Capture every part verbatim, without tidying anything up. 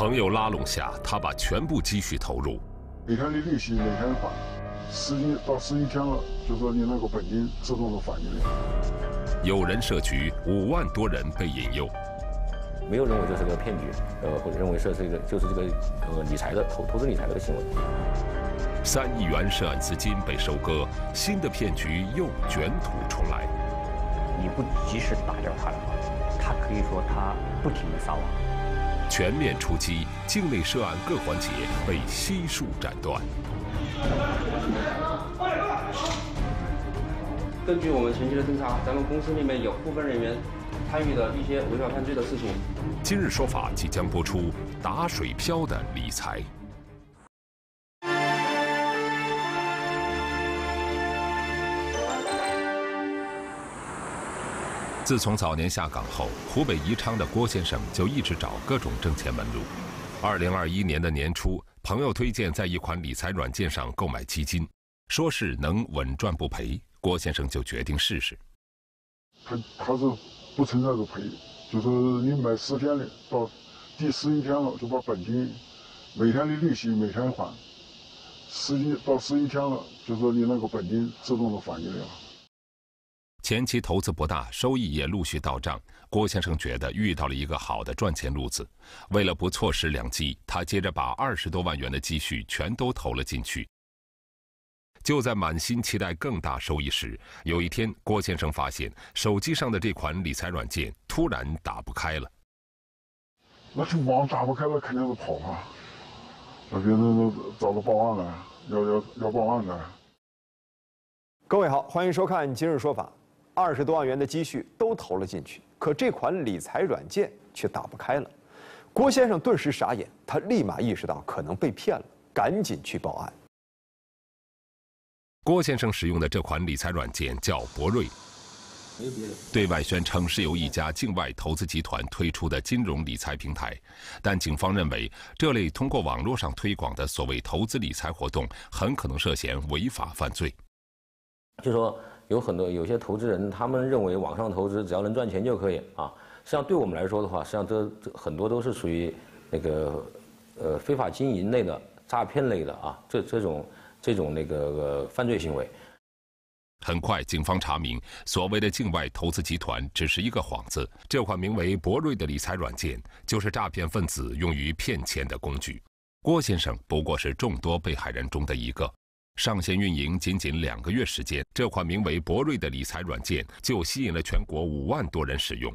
朋友拉拢下，他把全部积蓄投入。你看这利息每天返十一到十一天了，就说你那个本金自动的返进来。有人社区五万多人被引诱。 没有认为这是个骗局，呃，或者认为是这个就是这个呃理财的投投资理财的行为。三亿元涉案资金被收割，新的骗局又卷土重来。你不及时打掉它的话，它可以说它不停的撒网。全面出击，境内涉案各环节被悉数斩断。根据我们前期的侦查，咱们公司里面有部分人员。 参与的一些违法犯罪的事情。今日说法即将播出：打水漂的理财。自从早年下岗后，湖北宜昌的郭先生就一直找各种挣钱门路。二零二一年的年初，朋友推荐在一款理财软件上购买基金，说是能稳赚不赔，郭先生就决定试试。他他是。 不存在个赔，就是你买十天的，到第十一天了就把本金，每天的利息每天还，十一到十一天了，就说你那个本金自动的返进来了。前期投资不大，收益也陆续到账。郭先生觉得遇到了一个好的赚钱路子，为了不错失良机，他接着把二十多万元的积蓄全都投了进去。 就在满心期待更大收益时，有一天，郭先生发现手机上的这款理财软件突然打不开了。那这网打不开了，肯定是跑啊！那别人都找到报案了，要要要报案的。各位好，欢迎收看《今日说法》。二十多万元的积蓄都投了进去，可这款理财软件却打不开了。郭先生顿时傻眼，他立马意识到可能被骗了，赶紧去报案。 郭先生使用的这款理财软件叫博瑞，对外宣称是由一家境外投资集团推出的金融理财平台，但警方认为这类通过网络上推广的所谓投资理财活动很可能涉嫌违法犯罪。就说有很多有些投资人，他们认为网上投资只要能赚钱就可以啊，实际上对我们来说的话，实际上这这很多都是属于那个呃非法经营类的、诈骗类的啊，这这种。 这种那个犯罪行为，很快警方查明，所谓的境外投资集团只是一个幌子。这款名为博瑞的理财软件，就是诈骗分子用于骗钱的工具。郭先生不过是众多被害人中的一个。上线运营仅仅两个月时间，这款名为博瑞的理财软件就吸引了全国五万多人使用。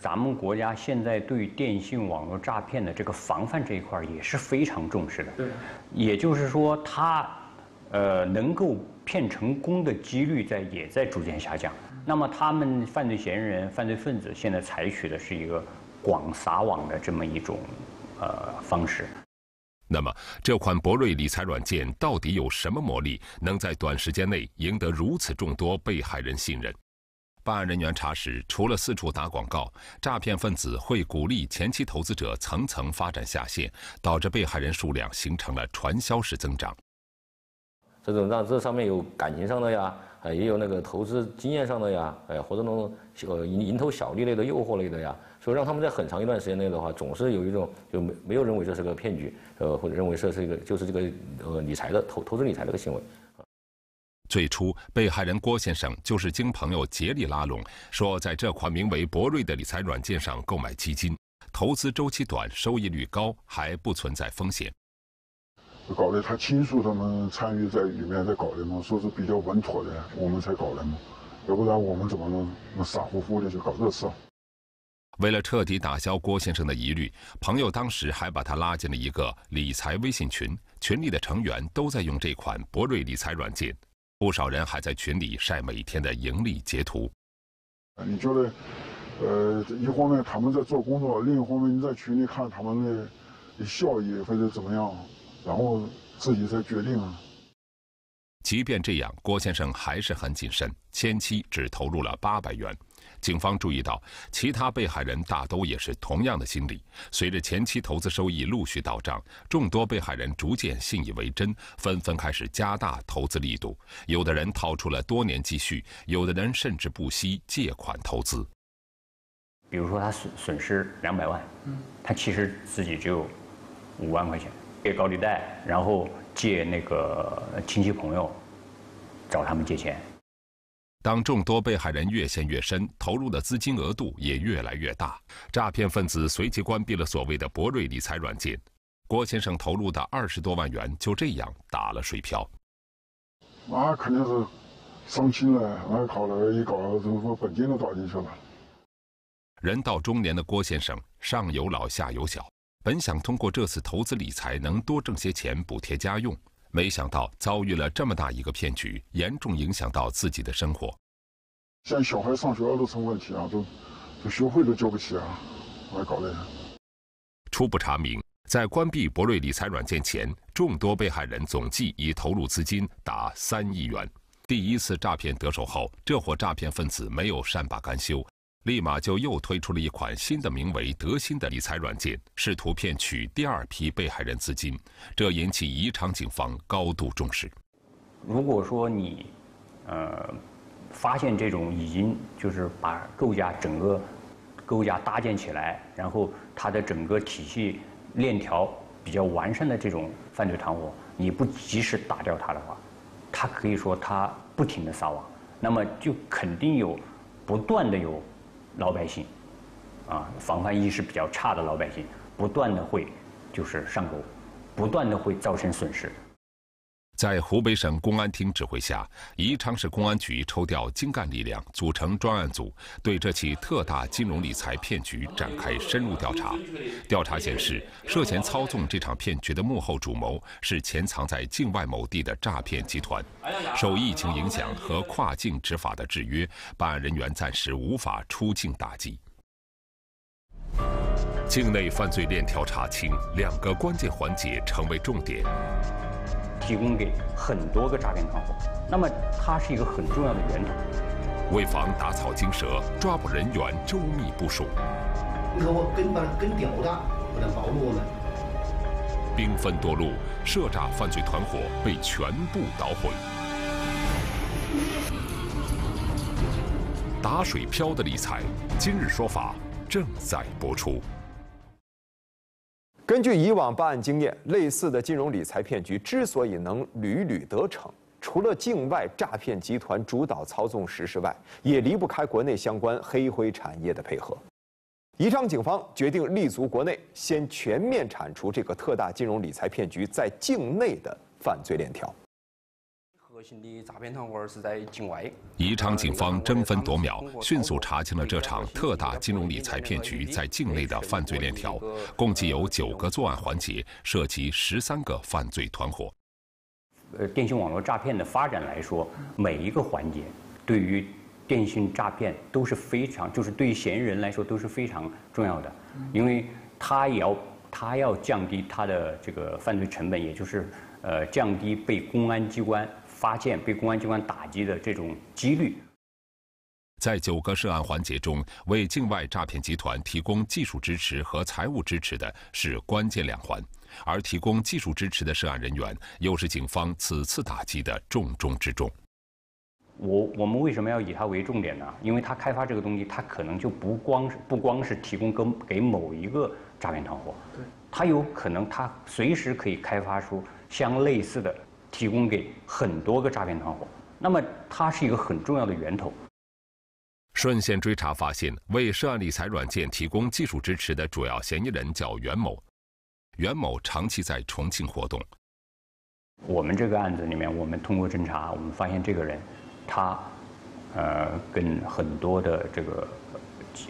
咱们国家现在对电信网络诈骗的这个防范这一块也是非常重视的。对，也就是说，它，呃，能够骗成功的几率在也在逐渐下降。那么，他们犯罪嫌疑人、犯罪分子现在采取的是一个广撒网的这么一种，呃，方式。那么，这款博瑞理财软件到底有什么魔力，能在短时间内赢得如此众多被害人信任？ 办案人员查实，除了四处打广告，诈骗分子会鼓励前期投资者层层发展下线，导致被害人数量形成了传销式增长。这种让这上面有感情上的呀，呃，也有那个投资经验上的呀，哎，或者那种呃蝇头小利类的、诱惑类的呀，所以让他们在很长一段时间内的话，总是有一种就没没有认为这是个骗局，呃，或者认为这是一个就是这个呃理财的投投资理财这个行为。 最初，被害人郭先生就是经朋友竭力拉拢，说在这款名为博瑞的理财软件上购买基金，投资周期短，收益率高，还不存在风险。搞得他亲属他们参与在里面在搞的嘛，说是比较稳妥的，我们才搞的嘛，要不然我们怎么能能傻乎乎的去搞这事？为了彻底打消郭先生的疑虑，朋友当时还把他拉进了一个理财微信群，群里的成员都在用这款博瑞理财软件。 不少人还在群里晒每天的盈利截图。你觉得，呃，一方面他们在做工作，另一方面你在群里看他们的效益或者怎么样，然后自己再决定啊。即便这样，郭先生还是很谨慎，前期只投入了八百元。警方注意到，其他被害人大都也是同样的心理。随着前期投资收益陆续到账，众多被害人逐渐信以为真，纷纷开始加大投资力度。有的人掏出了多年积蓄，有的人甚至不惜借款投资。比如说他损损失两百万，嗯，他其实自己只有五万块钱，借高利贷，然后借那个亲戚朋友，找他们借钱。当众多被害人越陷越深，投入的资金额度也越来越大，诈骗分子随即关闭了所谓的博瑞理财软件。郭先生投入的二十多万元就这样打了水漂。那肯定是伤心了，那搞了一搞，怎么把本金都打进去了？ 人到中年的郭先生，上有老下有小，本想通过这次投资理财能多挣些钱补贴家用，没想到遭遇了这么大一个骗局，严重影响到自己的生活。现在小孩上学都成问题啊，都都学费都交不起啊，我搞的。初步查明，在关闭博瑞理财软件前，众多被害人总计已投入资金达三亿元。第一次诈骗得手后，这伙诈骗分子没有善罢甘休。 立马就又推出了一款新的名为“德鑫”的理财软件，试图骗取第二批被害人资金，这引起宜昌警方高度重视。如果说你，呃，发现这种已经就是把构架整个构架搭建起来，然后它的整个体系链条比较完善的这种犯罪团伙，你不及时打掉它的话，它可以说它不停地撒网，那么就肯定有不断的有。 老百姓，啊，防范意识比较差的老百姓，不断的会就是上钩，不断的会造成损失。在湖北省公安厅指挥下，宜昌市公安局抽调精干力量，组成专案组，对这起特大金融理财骗局展开深入调查。调查显示，涉嫌操纵这场骗局的幕后主谋是潜藏在境外某地的诈骗集团。受疫情影响和跨境执法的制约，办案人员暂时无法出境打击。境内犯罪链条查清，两个关键环节成为重点。 提供给很多个诈骗团伙，那么它是一个很重要的源头。为防打草惊蛇，抓捕人员周密部署。那我跟班跟屌的，我能暴露吗？兵分多路，涉诈犯罪团伙被全部捣毁。打水漂的理财，今日说法正在播出。 根据以往办案经验，类似的金融理财骗局之所以能屡屡得逞，除了境外诈骗集团主导操纵实施外，也离不开国内相关黑灰产业的配合。宜昌警方决定立足国内，先全面铲除这个特大金融理财骗局在境内的犯罪链条。 核心的诈骗团伙是在境外。宜昌警方争分夺秒，迅速查清了这场特大金融理财骗局在境内的犯罪链条，共计有九个作案环节，涉及十三个犯罪团伙。呃，电信网络诈骗的发展来说，每一个环节对于电信诈骗都是非常，就是对于嫌疑人来说都是非常重要的，因为他也要他要降低他的这个犯罪成本，也就是呃降低被公安机关。 发现被公安机关打击的这种几率，在九个涉案环节中，为境外诈骗集团提供技术支持和财务支持的是关键两环，而提供技术支持的涉案人员又是警方此次打击的重中之重。我我们为什么要以它为重点呢？因为它开发这个东西，它可能就不光是不光是提供给给某一个诈骗团伙，它有可能它随时可以开发出相类似的。 提供给很多个诈骗团伙，那么它是一个很重要的源头。顺线追查发现，为涉案理财软件提供技术支持的主要嫌疑人叫袁某。袁某长期在重庆活动。我们这个案子里面，我们通过侦查，我们发现这个人，他，呃，跟很多的这个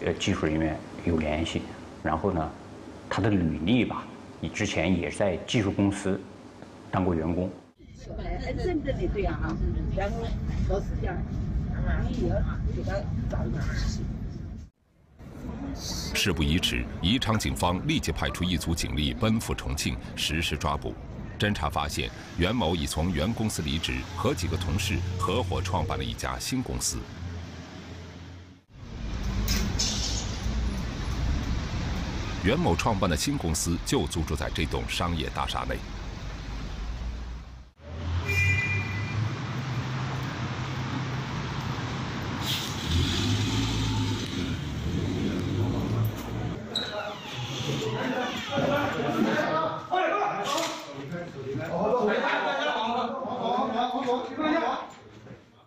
呃技术人员有联系，然后呢，他的履历吧，你之前也在技术公司当过员工。 认真的对啊，然后找时间，你也给他找一点事情。事不宜迟，宜昌警方立即派出一组警力奔赴重庆实施抓捕。侦查发现，袁某已从原公司离职，和几个同事合伙创办了一家新公司。袁某创办的新公司就租住在这栋商业大厦内。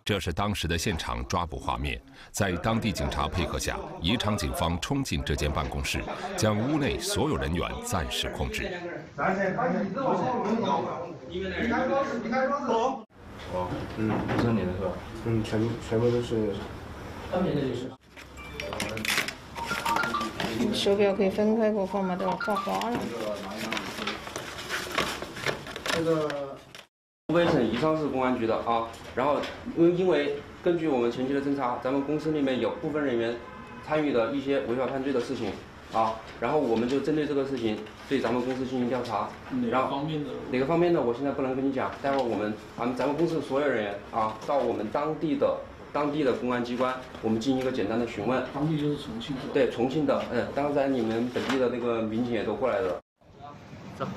这是当时的现场抓捕画面。在当地警察配合下，宜昌警方冲进这间办公室，将屋内所有人员暂时控制。哦，嗯，不是你的是吧？嗯，全全部都是。当年的就是。手表可以分开给我放吗？都放花了。这个。 湖北省宜昌市公安局的啊，然后因因为根据我们前期的侦查，咱们公司里面有部分人员参与了一些违法犯罪的事情啊，然后我们就针对这个事情对咱们公司进行调查。哪个方面的？哪个方面的？我现在不能跟你讲，待会我们啊，咱们公司所有人员啊，到我们当地的当地的公安机关，我们进行一个简单的询问。当地就是重庆是吧？对，重庆的，嗯，刚才你们本地的那个民警也都过来了。走。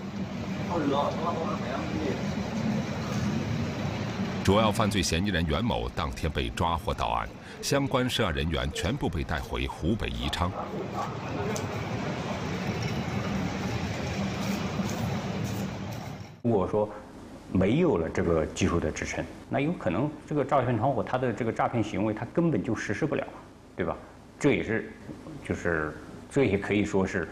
主要犯罪嫌疑人袁某当天被抓获到案，相关涉案人员全部被带回湖北宜昌。如果说没有了这个技术的支撑，那有可能这个诈骗团伙他的这个诈骗行为他根本就实施不了，对吧？这也是，就是这也可以说是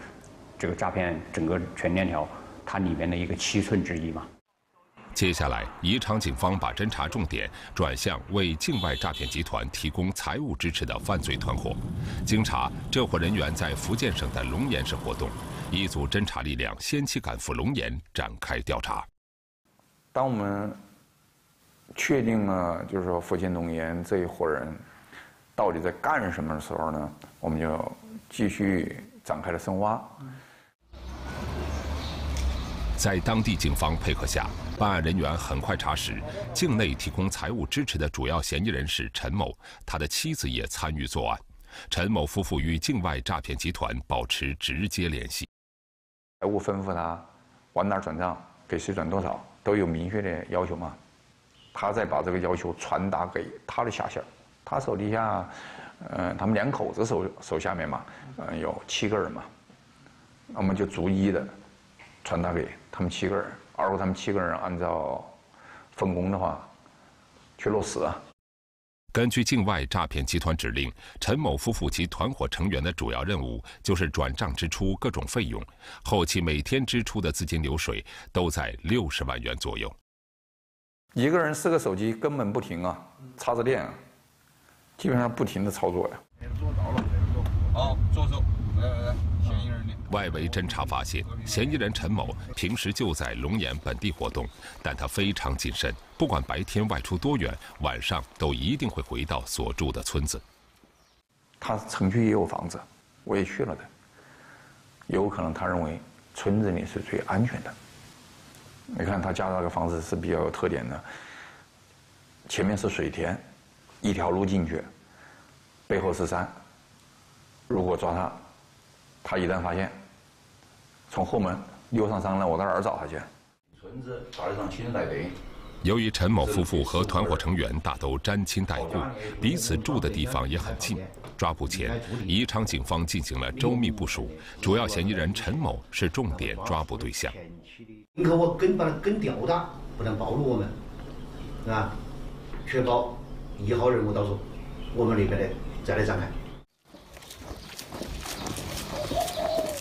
这个诈骗整个全链条它里面的一个七寸之一嘛。 接下来，宜昌警方把侦查重点转向为境外诈骗集团提供财务支持的犯罪团伙。经查，这伙人员在福建省的龙岩市活动，一组侦查力量先期赶赴龙岩展开调查。当我们确定了，就是说福建龙岩这一伙人到底在干什么的时候呢，我们就继续展开了深挖。 在当地警方配合下，办案人员很快查实，境内提供财务支持的主要嫌疑人是陈某，他的妻子也参与作案。陈某夫妇与境外诈骗集团保持直接联系，财务吩咐他往哪转账，给谁转多少，都有明确的要求嘛。他再把这个要求传达给他的下线，他手底下，呃，他们两口子手手下面嘛，呃，有七个人嘛，那么就逐一的。 传达给他们七个人，而后他们七个人按照分工的话去落实啊。根据境外诈骗集团指令，陈某夫妇及团伙成员的主要任务就是转账支出各种费用，后期每天支出的资金流水都在六十万元左右。一个人四个手机根本不停啊，插着电啊，基本上不停的操作呀、啊。坐倒了，好，坐住，来来来，嫌疑人脸。 外围侦查发现，嫌疑人陈某平时就在龙岩本地活动，但他非常谨慎，不管白天外出多远，晚上都一定会回到所住的村子。他城区也有房子，我也去了的。有可能他认为村子里是最安全的。你看他家那个房子是比较有特点的，前面是水田，一条路进去，背后是山。如果抓他，他一旦发现。 从后门溜上山了，我到哪儿找他去？由于陈某夫妇和团伙成员大都沾亲带故，彼此住的地方也很近。抓捕前，宜昌警方进行了周密部署，主要嫌疑人陈某是重点抓捕对象。你看我跟把他跟吊打，不但暴露我们，啊，确保一号人物到时候我们那边的再来展开。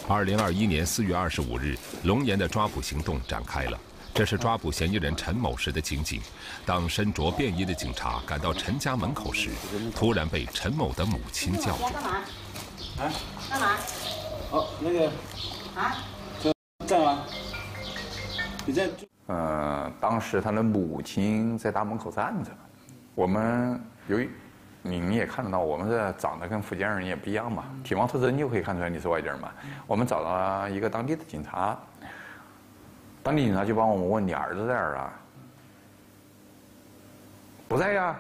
二零二一年四月二十五日，龙岩的抓捕行动展开了。这是抓捕嫌疑人陈某时的情景。当身着便衣的警察赶到陈家门口时，突然被陈某的母亲叫住。干嘛？啊？干嘛？哦，那个啊，在吗？你在？呃，当时他的母亲在大门口站着。我们由于你你也看得到，我们这长得跟福建人也不一样嘛，体貌特征就可以看出来你是外地人嘛。我们找到一个当地的警察，当地警察就帮我们问你儿子在哪儿啊？不在呀。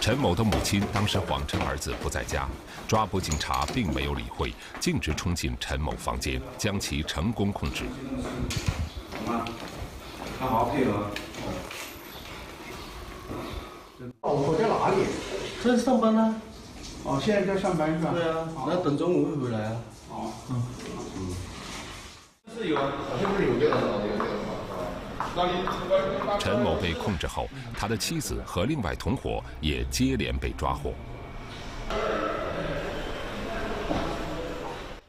陈某的母亲当时谎称儿子不在家，抓捕警察并没有理会，径直冲进陈某房间，将其成功控制。 他好配合。老婆在哪里？在上班呢。哦，现在在上班是吧？对啊，那等中午会回来啊。哦，嗯。是有，好像是有这样的这个。 陈某被控制后，他的妻子和另外同伙也接连被抓获。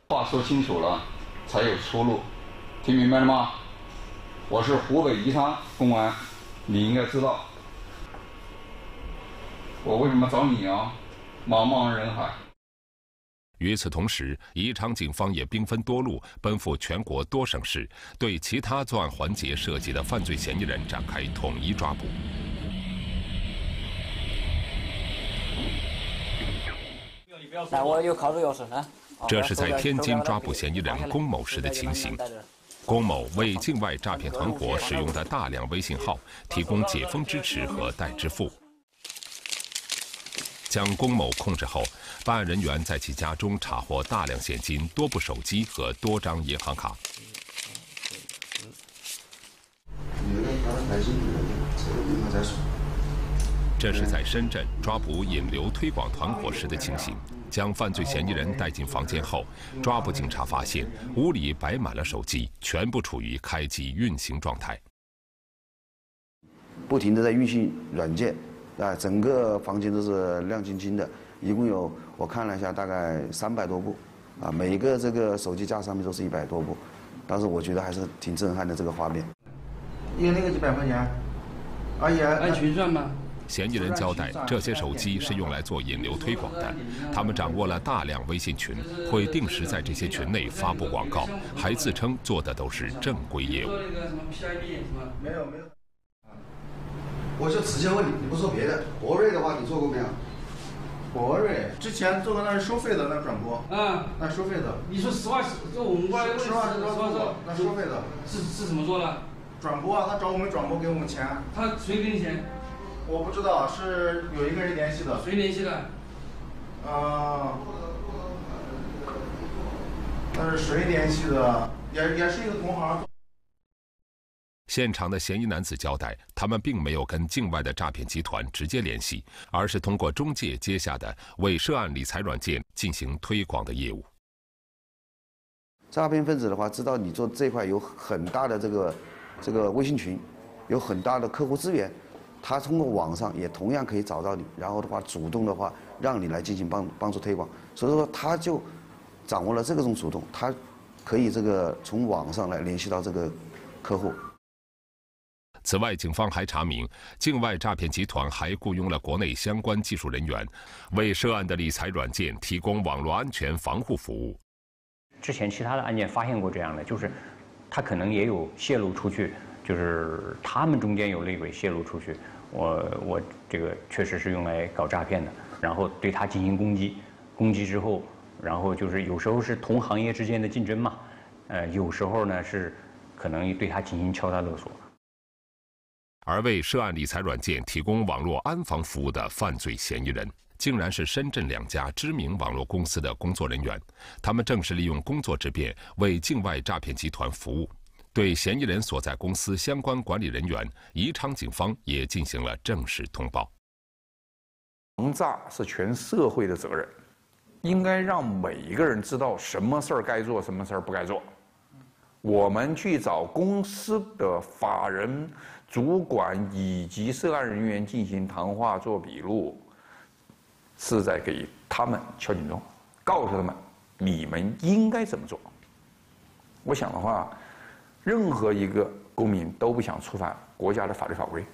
话说清楚了，才有出路，听明白了吗？我是湖北宜昌公安，你应该知道我为什么找你啊！茫茫人海。与此同时，宜昌警方也兵分多路，奔赴全国多省市，对其他作案环节涉及的犯罪嫌疑人展开统一抓捕。来，我有考虑钥匙，来。这是在天津抓捕嫌疑人龚某时的情形。龚某为境外诈骗团伙使用的大量微信号提供解封支持和代支付。 将龚某控制后，办案人员在其家中查获大量现金、多部手机和多张银行卡。这是在深圳抓捕引流推广团伙时的情形。将犯罪嫌疑人带进房间后，抓捕警察发现屋里摆满了手机，全部处于开机运行状态，不停地在运行软件。 啊，整个房间都是亮晶晶的，一共有我看了一下，大概三百多部，啊，每一个这个手机架上面都是一百多部，当时我觉得还是挺震撼的这个画面。因为那个一百块钱，阿姨按群转吗？嫌疑人交代，这些手机是用来做引流推广的，他们掌握了大量微信群，会定时在这些群内发布广告，还自称做的都是正规业务。没有没有。 我就直接问你，你不说别的，博瑞的话你做过没有？博瑞之前做的那是收费的，那转播，嗯，那收费的。你说实话，就我们过来问，实话实说，那收费的是是怎么做的？转播啊，他找我们转播给我们钱。他谁给你钱？我不知道，是有一个人联系的。谁联系的？啊、呃，那是谁联系的？也也是一个同行。 现场的嫌疑男子交代，他们并没有跟境外的诈骗集团直接联系，而是通过中介接下的为涉案理财软件进行推广的业务。诈骗分子的话，知道你做这块有很大的这个这个微信群，有很大的客户资源，他通过网上也同样可以找到你，然后的话主动的话让你来进行帮帮助推广，所以说他就掌握了这种主动，他可以这个从网上来联系到这个客户。 此外，警方还查明，境外诈骗集团还雇佣了国内相关技术人员，为涉案的理财软件提供网络安全防护服务。之前其他的案件发现过这样的，就是他可能也有泄露出去，就是他们中间有内鬼泄露出去，我我这个确实是用来搞诈骗的，然后对他进行攻击，攻击之后，然后就是有时候是同行业之间的竞争嘛，呃，有时候呢是可能对他进行敲诈勒索。 而为涉案理财软件提供网络安防服务的犯罪嫌疑人，竟然是深圳两家知名网络公司的工作人员。他们正是利用工作之便为境外诈骗集团服务。对嫌疑人所在公司相关管理人员，宜昌警方也进行了正式通报。防诈是全社会的责任，应该让每一个人知道什么事儿该做，什么事儿不该做。 我们去找公司的法人、主管以及涉案人员进行谈话、做笔录，是在给他们敲警钟，告诉他们你们应该怎么做。我想的话，任何一个公民都不想触犯国家的法律法规。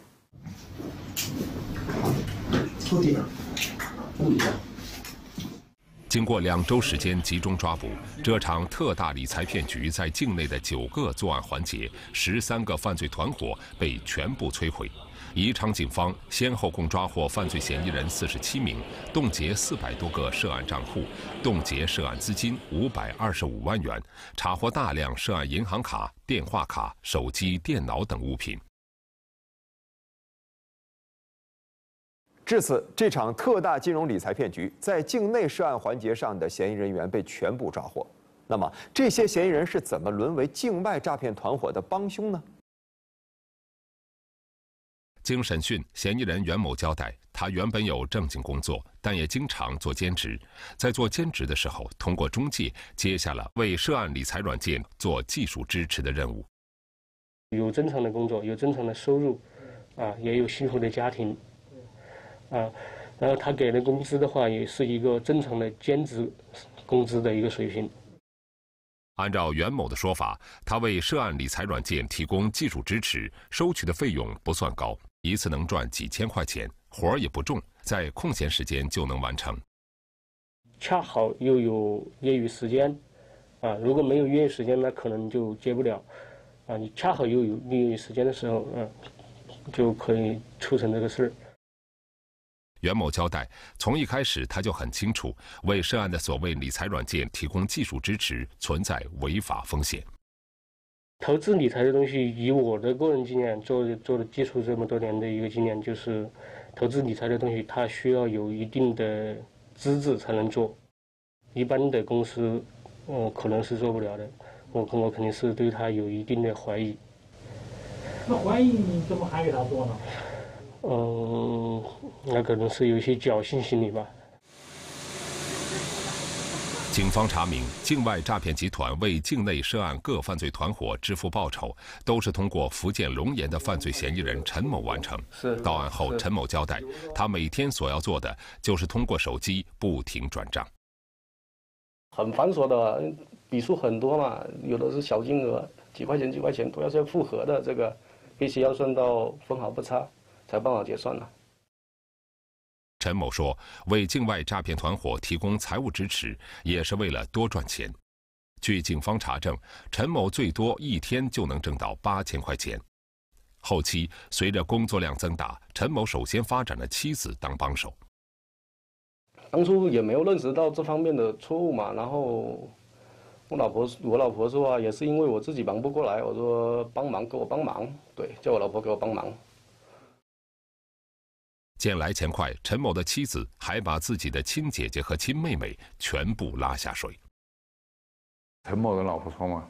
抽屉，物理。 经过两周时间集中抓捕，这场特大理财骗局在境内的九个作案环节、十三个犯罪团伙被全部摧毁。宜昌警方先后共抓获犯罪嫌疑人四十七名，冻结四百多个涉案账户，冻结涉案资金五百二十五万元，查获大量涉案银行卡、电话卡、手机、电脑等物品。 至此，这场特大金融理财骗局在境内涉案环节上的嫌疑人员被全部抓获。那么，这些嫌疑人是怎么沦为境外诈骗团伙的帮凶呢？经审讯，嫌疑人袁某交代，他原本有正经工作，但也经常做兼职。在做兼职的时候，通过中介接下了为涉案理财软件做技术支持的任务。有正常的工作，有正常的收入，啊，也有幸福的家庭，啊，然后他给的工资的话，也是一个正常的兼职工资的一个水平。 按照袁某的说法，他为涉案理财软件提供技术支持，收取的费用不算高，一次能赚几千块钱，活儿也不重，在空闲时间就能完成。恰好又有业余时间，啊，如果没有业余时间，那可能就接不了。啊，你恰好又有业余时间的时候，嗯、啊，就可以促成这个事儿。 袁某交代，从一开始他就很清楚，为涉案的所谓理财软件提供技术支持存在违法风险。投资理财的东西，以我的个人经验，做做的技术这么多年的一个经验，就是投资理财的东西，它需要有一定的资质才能做，一般的公司，嗯，可能是做不了的。我我肯定是对他有一定的怀疑。那怀疑你怎么还给他做呢？ 嗯，那可能是有一些侥幸心理吧。警方查明，境外诈骗集团为境内涉案各犯罪团伙支付报酬，都是通过福建龙岩的犯罪嫌疑人陈某完成。到案后，陈某交代，他每天所要做的就是通过手机不停转账。很繁琐的，笔数很多嘛，有的是小金额，几块钱几块钱，都要是要复合的，这个必须要算到分毫不差。 才办法结算呢。陈某说，为境外诈骗团伙提供财务支持，也是为了多赚钱。据警方查证，陈某最多一天就能挣到八千块钱。后期随着工作量增大，陈某首先发展了妻子当帮手。当初也没有认识到这方面的错误嘛，然后我老婆我老婆说啊，也是因为我自己忙不过来，我说帮忙给我帮忙，对，叫我老婆给我帮忙。 见来钱快，陈某的妻子还把自己的亲姐姐和亲妹妹全部拉下水。陈某的老婆说嘛：“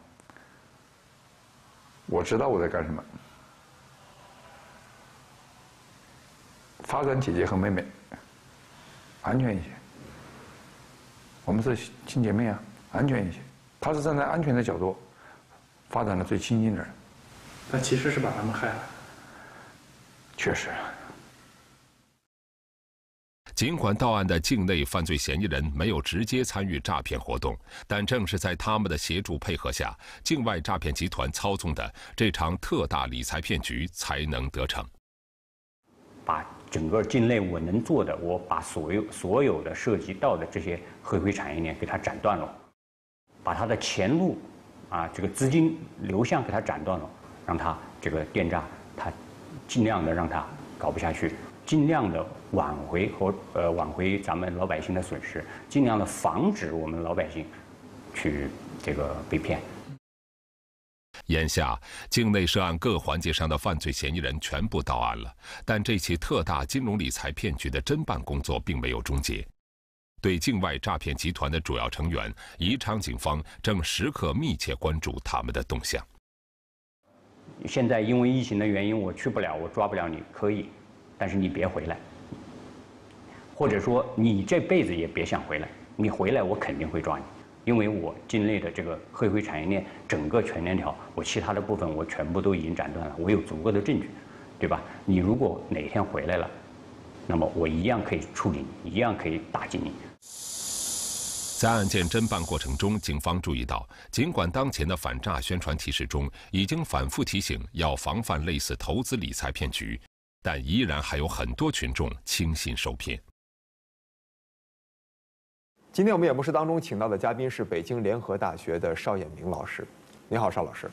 我知道我在干什么，发展姐姐和妹妹，安全一些。我们是亲姐妹啊，安全一些。”他是站在安全的角度，发展的最亲近的人。那其实是把他们害了。确实。 尽管到案的境内犯罪嫌疑人没有直接参与诈骗活动，但正是在他们的协助配合下，境外诈骗集团操纵的这场特大理财骗局才能得逞。把整个境内我能做的，我把所有所有的涉及到的这些合规产业链给它斩断了，把它的前路啊这个资金流向给它斩断了，让它这个电诈，它尽量的让它搞不下去。 尽量的挽回和呃挽回咱们老百姓的损失，尽量的防止我们老百姓去这个被骗。眼下，境内涉案各环节上的犯罪嫌疑人全部到案了，但这起特大金融理财骗局的侦办工作并没有终结。对境外诈骗集团的主要成员，宜昌警方正时刻密切关注他们的动向。现在因为疫情的原因，我去不了，我抓不了你，可以。 但是你别回来，或者说你这辈子也别想回来。你回来，我肯定会抓你，因为我境内的这个黑灰产业链整个全链条，我其他的部分我全部都已经斩断了，我有足够的证据，对吧？你如果哪天回来了，那么我一样可以处理你，一样可以打击你。在案件侦办过程中，警方注意到，尽管当前的反诈宣传提示中已经反复提醒要防范类似投资理财骗局。 但依然还有很多群众轻信受骗。今天我们演播室当中请到的嘉宾是北京联合大学的邵衍明老师。你好，邵老师。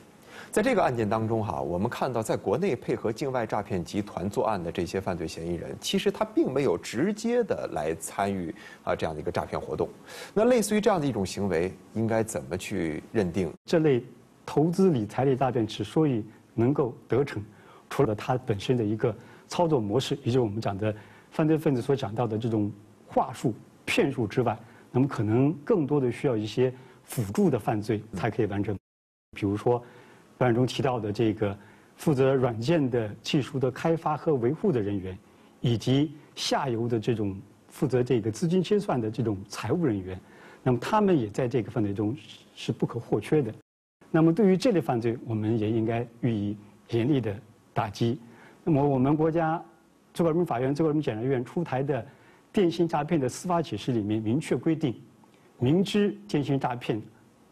在这个案件当中哈，我们看到在国内配合境外诈骗集团作案的这些犯罪嫌疑人，其实他并没有直接的来参与啊这样的一个诈骗活动。那类似于这样的一种行为，应该怎么去认定？这类投资理财类诈骗之所以能够得逞，除了它本身的一个 操作模式，也就是我们讲的犯罪分子所讲到的这种话术、骗术之外，那么可能更多的需要一些辅助的犯罪才可以完成。比如说，本案中提到的这个负责软件的技术的开发和维护的人员，以及下游的这种负责这个资金清算的这种财务人员，那么他们也在这个犯罪中是不可或缺的。那么对于这类犯罪，我们也应该予以严厉的打击。那么我们国家最高人民法院、最高人民检察院出台的电信诈骗的司法解释里面明确规定，明知电信诈骗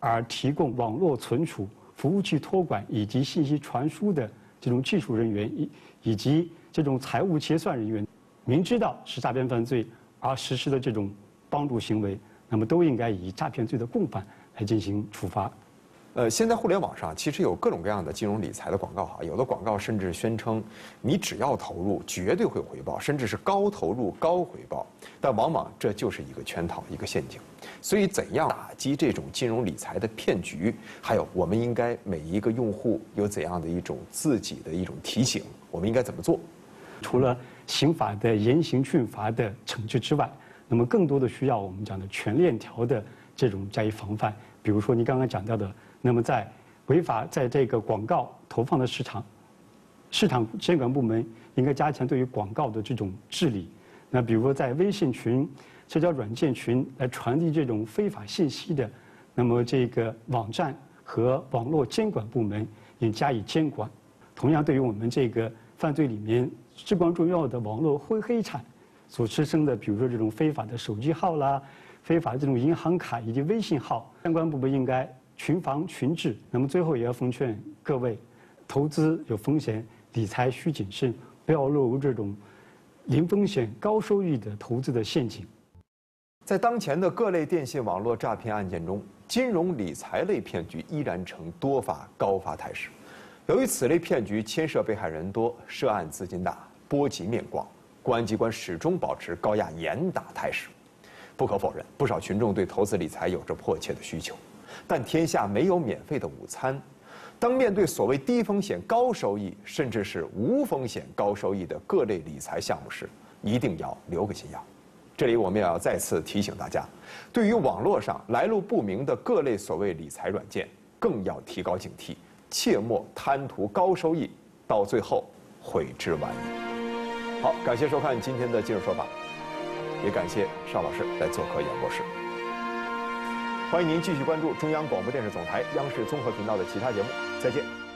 而提供网络存储、服务器托管以及信息传输的这种技术人员以以及这种财务结算人员，明知道是诈骗犯罪而实施的这种帮助行为，那么都应该以诈骗罪的共犯来进行处罚。呃，现在互联网上其实有各种各样的金融理财的广告哈，有的广告甚至宣称你只要投入绝对会有回报，甚至是高投入高回报，但往往这就是一个圈套，一个陷阱。所以，怎样打击这种金融理财的骗局？还有，我们应该每一个用户有怎样的一种自己的一种提醒？我们应该怎么做？除了刑法的严刑峻法的惩治之外，那么更多的需要我们讲的全链条的这种加以防范。比如说，你刚刚讲到的，那么在违法在这个广告投放的市场，市场监管部门应该加强对于广告的这种治理。那比如说，在微信群、社交软件群来传递这种非法信息的，那么这个网站和网络监管部门也加以监管。同样，对于我们这个犯罪里面至关重要的网络灰黑产所滋生的，比如说这种非法的手机号啦、非法的这种银行卡以及微信号，相关部门应该群防群治。那么最后也要奉劝各位，投资有风险，理财需谨慎，不要落入这种零风险高收益的投资的陷阱。在当前的各类电信网络诈骗案件中，金融理财类骗局依然呈多发高发态势。由于此类骗局牵涉被害人多，涉案资金大，波及面广，公安机关始终保持高压严打态势。不可否认，不少群众对投资理财有着迫切的需求，但天下没有免费的午餐。当面对所谓低风险高收益，甚至是无风险高收益的各类理财项目时，一定要留个心眼。这里我们也要再次提醒大家，对于网络上来路不明的各类所谓理财软件，更要提高警惕，切莫贪图高收益，到最后悔之晚矣。好，感谢收看今天的《今日说法》，也感谢邵老师来做客演播室。欢迎您继续关注中央广播电视总台央视综合频道的其他节目，再见。